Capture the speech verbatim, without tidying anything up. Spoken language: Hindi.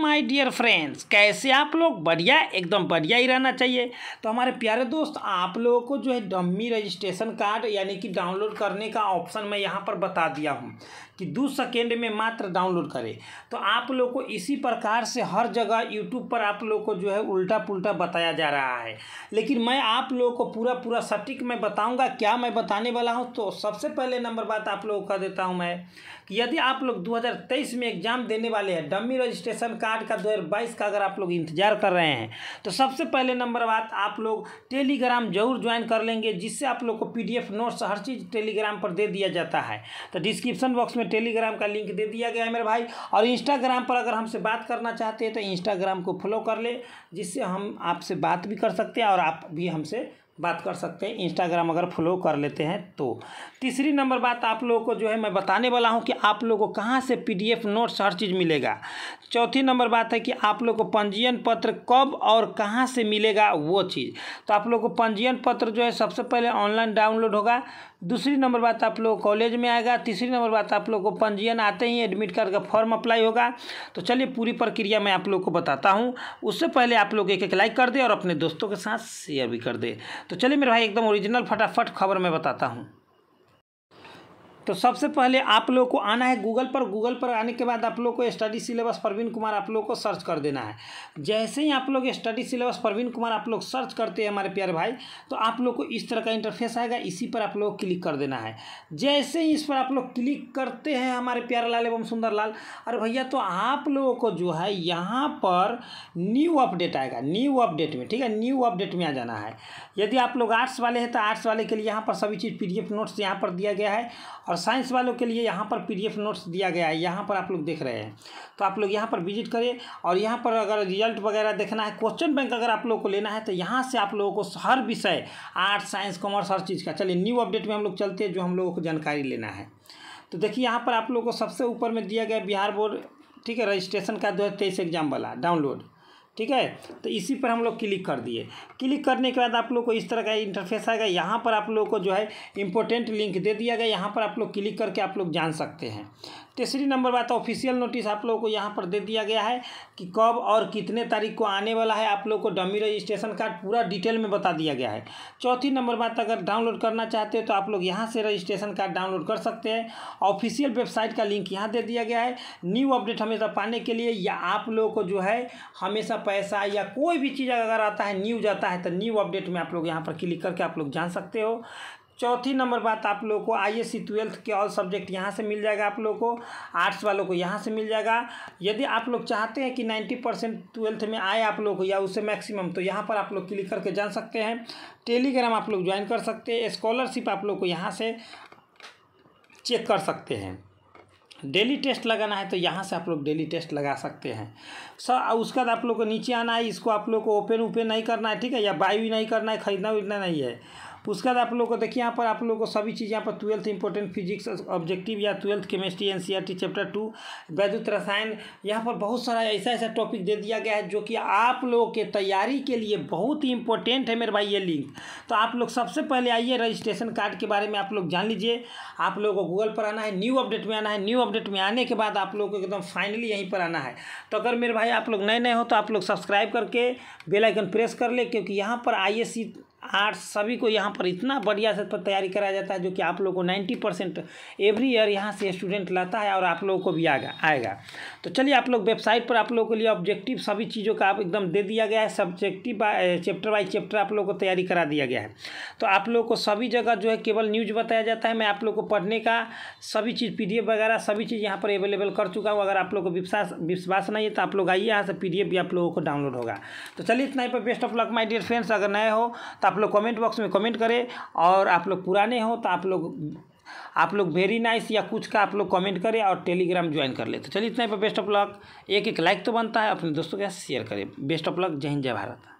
माय डियर फ्रेंड्स, कैसे आप लोग? बढ़िया, एकदम बढ़िया ही रहना चाहिए। तो हमारे प्यारे दोस्त, आप लोगों को जो है डम्मी रजिस्ट्रेशन कार्ड यानी कि डाउनलोड करने का ऑप्शन मैं यहाँ पर बता दिया हूँ कि दो सेकेंड में मात्र डाउनलोड करें। तो आप लोग को इसी प्रकार से हर जगह यूट्यूब पर आप लोग को जो है उल्टा पुल्टा बताया जा रहा है, लेकिन मैं आप लोगों को पूरा पूरा सटीक मैं बताऊँगा, क्या मैं बताने वाला हूँ। तो सबसे पहले नंबर बात आप लोगों को कह देता हूँ मैं कि यदि आप लोग दो हज़ार तेईस में एग्जाम देने वाले हैं डम्मी रजिस्ट्रेशन कार्ड का दो हज़ार बाईस का, अगर आप लोग इंतजार कर रहे हैं तो सबसे पहले नंबर बात आप लोग टेलीग्राम जरूर ज्वाइन कर लेंगे, जिससे आप लोग को पीडीएफ नोट्स हर चीज़ टेलीग्राम पर दे दिया जाता है। तो डिस्क्रिप्शन बॉक्स में टेलीग्राम का लिंक दे दिया गया है मेरे भाई। और इंस्टाग्राम पर अगर हमसे बात करना चाहते हैं तो इंस्टाग्राम को फॉलो कर ले, जिससे हम आपसे बात भी कर सकते हैं और आप भी हमसे बात कर सकते हैं, इंस्टाग्राम अगर फॉलो कर लेते हैं तो। तीसरी नंबर बात आप लोगों को जो है मैं बताने वाला हूं कि आप लोगों को कहां से पीडीएफ नोट्स हर चीज़ मिलेगा। चौथी नंबर बात है कि आप लोगों को पंजीयन पत्र कब और कहां से मिलेगा वो चीज़। तो आप लोगों को पंजीयन पत्र जो है सबसे पहले ऑनलाइन डाउनलोड होगा। दूसरी नंबर बात आप लोग कॉलेज में आएगा। तीसरी नंबर बात आप लोग को पंजीयन आते ही एडमिट कार्ड का फॉर्म अप्लाई होगा। तो चलिए पूरी प्रक्रिया मैं आप लोग को बताता हूँ, उससे पहले आप लोग एक एक लाइक कर दे और अपने दोस्तों के साथ शेयर भी कर दे। तो चलिए मेरे भाई एकदम ओरिजिनल फटाफट खबर मैं बताता हूँ। तो सबसे पहले आप लोग को आना है गूगल पर। गूगल पर आने के बाद आप लोग को स्टडी सिलेबस प्रवीण कुमार आप लोग को सर्च कर देना है। जैसे ही आप लोग स्टडी सिलेबस प्रवीण कुमार आप लोग सर्च करते हैं हमारे प्यारे भाई, तो आप लोग को इस तरह का इंटरफेस आएगा, इसी पर आप लोग क्लिक कर देना है। जैसे ही इस पर आप लोग क्लिक करते हैं हमारे प्यारे लाल एवं सुंदर लाल, अरे भैया, तो आप लोगों को जो है यहाँ पर न्यू अपडेट आएगा। न्यू अपडेट में, ठीक है, न्यू अपडेट में आ जाना है। यदि आप लोग आर्ट्स वाले हैं तो आर्ट्स वाले के लिए यहाँ पर सभी चीज़ पीडीएफ नोट्स यहाँ पर दिया गया है, और साइंस वालों के लिए यहाँ पर पीडीएफ नोट्स दिया गया है। यहाँ पर आप लोग देख रहे हैं, तो आप लोग यहाँ पर विजिट करें। और यहाँ पर अगर रिजल्ट वगैरह देखना है, क्वेश्चन बैंक अगर आप लोग को लेना है, तो यहाँ से आप लोगों को हर विषय आर्ट साइंस कॉमर्स हर चीज़ का। चलिए न्यू अपडेट में हम लोग चलते हैं, जो हम लोगों को जानकारी लेना है। तो देखिए यहाँ पर आप लोग को सबसे ऊपर में दिया गया बिहार बोर्ड, ठीक है, रजिस्ट्रेशन का दो हज़ार तेईस एग्जाम वाला डाउनलोड, ठीक है। तो इसी पर हम लोग क्लिक कर दिए। क्लिक करने के बाद आप लोग को इस तरह का इंटरफेस आएगा। यहाँ पर आप लोग को जो है इम्पोर्टेंट लिंक दे दिया गया, यहाँ पर आप लोग क्लिक करके आप लोग जान सकते हैं। तीसरी नंबर बात ऑफिशियल नोटिस आप लोगों को यहाँ पर दे दिया गया है कि कब और कितने तारीख को आने वाला है आप लोग को डमी रजिस्ट्रेशन कार्ड, पूरा डिटेल में बता दिया गया है। चौथी नंबर बात, अगर डाउनलोड करना चाहते हो तो आप लोग यहाँ से रजिस्ट्रेशन कार्ड डाउनलोड कर सकते हैं। ऑफिशियल वेबसाइट का लिंक यहाँ दे दिया गया है। न्यू अपडेट हमेशा पाने के लिए, या आप लोगों को जो है हमेशा पैसा या कोई भी चीज़ अगर आता है न्यूज आता है, तो न्यू अपडेट में आप लोग यहाँ पर क्लिक करके आप लोग जान सकते हो। चौथी नंबर बात आप लोगों को आई एस सी ट्वेल्थ के ऑल सब्जेक्ट यहाँ से मिल जाएगा आप लोगों को, आर्ट्स वालों को यहाँ से मिल जाएगा। यदि आप लोग चाहते हैं कि नब्बे परसेंट ट्वेल्थ में आए आप लोगों को या उससे मैक्सिमम, तो यहाँ पर आप लोग क्लिक करके जान सकते हैं। टेलीग्राम आप लोग ज्वाइन कर सकते हैं। स्कॉलरशिप आप लोग को यहाँ से चेक कर सकते हैं। डेली टेस्ट लगाना है तो यहाँ से आप लोग डेली टेस्ट लगा सकते हैं। सर उसके बाद आप लोग को नीचे आना है, इसको आप लोग को ओपन ओपन नहीं करना है, ठीक है, या बाई भी नहीं करना है, खरीदना उतना नहीं है। उसके बाद आप लोग को देखिए यहाँ पर आप लोग को सभी चीज़ यहाँ पर ट्वेल्थ इंपॉर्टेंट फिजिक्स ऑब्जेक्टिव या twelfth chemistry N C R T chapter two वैद्युत रसायन, यहाँ पर बहुत सारा ऐसा ऐसा टॉपिक दे दिया गया है जो कि आप लोग के तैयारी के लिए बहुत ही इंपॉर्टेंट है मेरे भाई ये लिंक। तो आप लोग सबसे पहले आइए, रजिस्ट्रेशन कार्ड के बारे में आप लोग जान लीजिए। आप लोग को गूगल पर आना है, न्यू अपडेट में आना है। न्यू अपडेट में आने के बाद आप लोग को एकदम फाइनली यहीं पर आना है। तो अगर मेरे भाई आप लोग नए नए हो तो आप लोग सब्सक्राइब करके बेल आइकन प्रेस कर ले, क्योंकि यहाँ पर आई एस सी आर्ट्स सभी को यहाँ पर इतना बढ़िया से पर तैयारी कराया जाता है, जो कि आप लोगों को नाइन्टी परसेंट एवरी ईयर यहाँ से स्टूडेंट लाता है और आप लोगों को भी आएगा आएगा तो चलिए आप लोग वेबसाइट पर आप लोगों के लिए ऑब्जेक्टिव सभी चीज़ों का आप एकदम दे दिया गया है। सब्जेक्टिव चैप्टर बाई चैप्टर आप लोगों को तैयारी करा दिया गया है। तो आप लोगों को सभी जगह जो है केवल न्यूज़ बताया जाता है। मैं आप लोग को पढ़ने का सभी चीज़ पी डी एफ वगैरह सभी चीज़ यहाँ पर अवेलेबल कर चुका हूँ। अगर आप लोग को विश्वास विश्वास नहीं है तो आप लोग आइए, यहाँ से पी डी एफ भी आप लोगों को डाउनलोड होगा। तो चलिए इतना ही पर best of luck my dear friends. अगर नए हो तो आप लोग कमेंट बॉक्स में कमेंट करें, और आप लोग पुराने हो तो आप लोग आप लोग वेरी नाइस या कुछ का आप लोग कमेंट करें और टेलीग्राम ज्वाइन कर ले। तो चलिए इतना ही पर बेस्ट ऑफ लक। एक एक लाइक तो बनता है, अपने दोस्तों के साथ शेयर करें। Best of luck. जय हिंद, जय भारत।